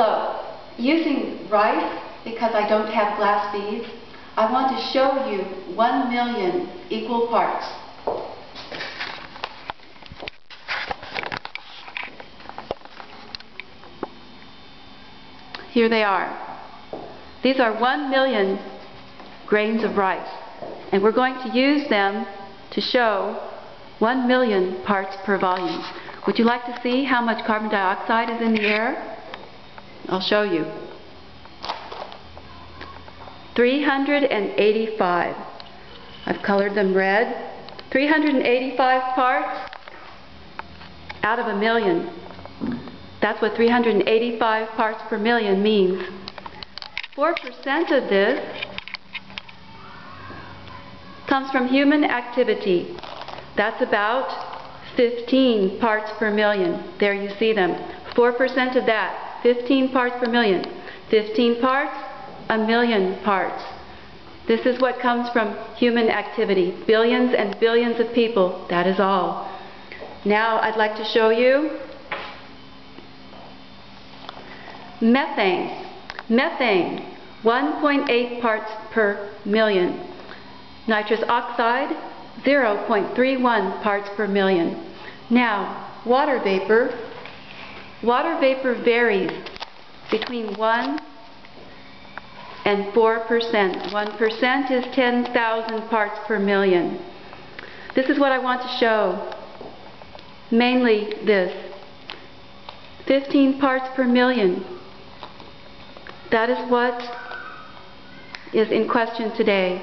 Hello. Using rice, because I don't have glass beads, I want to show you 1,000,000 equal parts. Here they are. These are 1,000,000 grains of rice, and we're going to use them to show 1,000,000 parts per volume. Would you like to see how much carbon dioxide is in the air? I'll show you. 385. I've colored them red. 385 parts out of 1,000,000. That's what 385 parts per million means. 4% of this comes from human activity. That's about 15 parts per million. There you see them. 4% of that, 15 parts per million. 15 parts, 1,000,000 parts. This is what comes from human activity. Billions and billions of people, that is all. Now I'd like to show you methane. Methane, 1.8 parts per million. Nitrous oxide, 0.31 parts per million. Now, water vapor. Water vapor varies between 1 and 4%. 1% is 10,000 parts per million. This is what I want to show. Mainly this. 15 parts per million. That is what is in question today.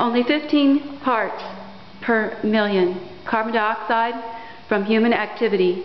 Only 15 parts per million. Carbon dioxide from human activity.